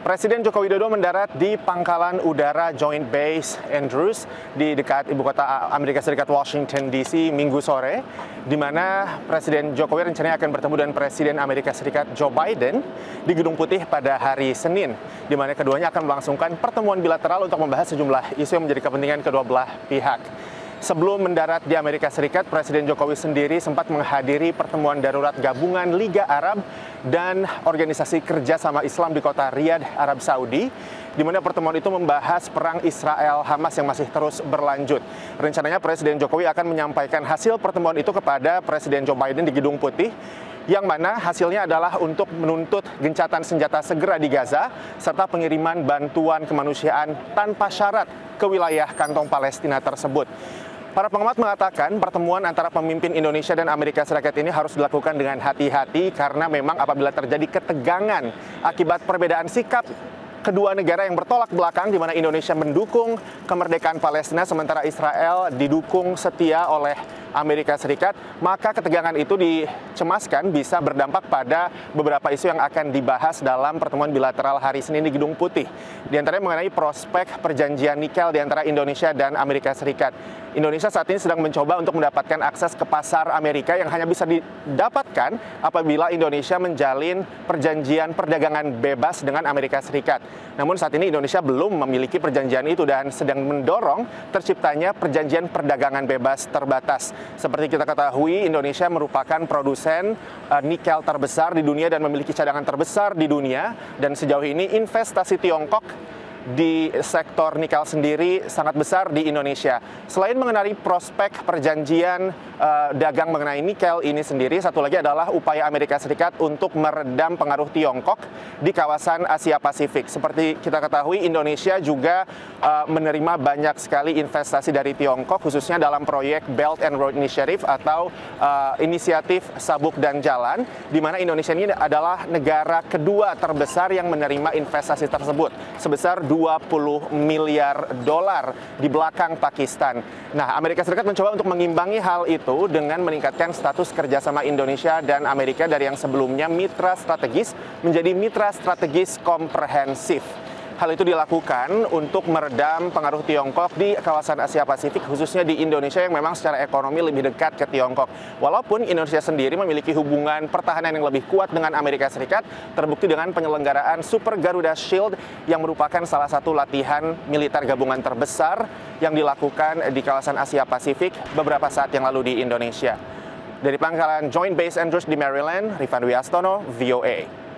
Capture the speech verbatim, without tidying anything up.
Presiden Joko Widodo mendarat di pangkalan udara Joint Base Andrews di dekat ibu kota Amerika Serikat Washington D C Minggu sore, di mana Presiden Jokowi rencananya akan bertemu dengan Presiden Amerika Serikat Joe Biden di Gedung Putih pada hari Senin, di mana keduanya akan melangsungkan pertemuan bilateral untuk membahas sejumlah isu yang menjadi kepentingan kedua belah pihak. Sebelum mendarat di Amerika Serikat, Presiden Jokowi sendiri sempat menghadiri pertemuan darurat gabungan Liga Arab dan Organisasi Kerjasama Islam di kota Riyadh, Arab Saudi, di mana pertemuan itu membahas perang Israel-Hamas yang masih terus berlanjut. Rencananya Presiden Jokowi akan menyampaikan hasil pertemuan itu kepada Presiden Joe Biden di Gedung Putih, yang mana hasilnya adalah untuk menuntut gencatan senjata segera di Gaza serta pengiriman bantuan kemanusiaan tanpa syarat ke wilayah kantong Palestina tersebut. Para pengamat mengatakan pertemuan antara pemimpin Indonesia dan Amerika Serikat ini harus dilakukan dengan hati-hati karena memang apabila terjadi ketegangan akibat perbedaan sikap kedua negara yang bertolak belakang, di mana Indonesia mendukung kemerdekaan Palestina sementara Israel didukung setia oleh Amerika Serikat, maka ketegangan itu dicemaskan bisa berdampak pada beberapa isu yang akan dibahas dalam pertemuan bilateral hari Senin di Gedung Putih. Di antaranya mengenai prospek perjanjian nikel di antara Indonesia dan Amerika Serikat. Indonesia saat ini sedang mencoba untuk mendapatkan akses ke pasar Amerika yang hanya bisa didapatkan apabila Indonesia menjalin perjanjian perdagangan bebas dengan Amerika Serikat. Namun saat ini Indonesia belum memiliki perjanjian itu dan sedang mendorong terciptanya perjanjian perdagangan bebas terbatas. Seperti kita ketahui, Indonesia merupakan produsen uh, nikel terbesar di dunia dan memiliki cadangan terbesar di dunia. Dan sejauh ini investasi Tiongkok di sektor nikel sendiri sangat besar di Indonesia. Selain mengenai prospek perjanjian uh, dagang mengenai nikel ini sendiri, satu lagi adalah upaya Amerika Serikat untuk meredam pengaruh Tiongkok di kawasan Asia Pasifik. Seperti kita ketahui, Indonesia juga uh, menerima banyak sekali investasi dari Tiongkok, khususnya dalam proyek Belt and Road Initiative atau uh, inisiatif Sabuk dan Jalan, di mana Indonesia ini adalah negara kedua terbesar yang menerima investasi tersebut, sebesar dua puluh miliar dolar di belakang Pakistan. Nah, Amerika Serikat mencoba untuk mengimbangi hal itu dengan meningkatkan status kerjasama Indonesia dan Amerika dari yang sebelumnya mitra strategis menjadi mitra strategis komprehensif. Hal itu dilakukan untuk meredam pengaruh Tiongkok di kawasan Asia Pasifik, khususnya di Indonesia yang memang secara ekonomi lebih dekat ke Tiongkok. Walaupun Indonesia sendiri memiliki hubungan pertahanan yang lebih kuat dengan Amerika Serikat, terbukti dengan penyelenggaraan Super Garuda Shield yang merupakan salah satu latihan militer gabungan terbesar yang dilakukan di kawasan Asia Pasifik beberapa saat yang lalu di Indonesia. Dari pangkalan Joint Base Andrews di Maryland, Rivan Wiyastono, V O A.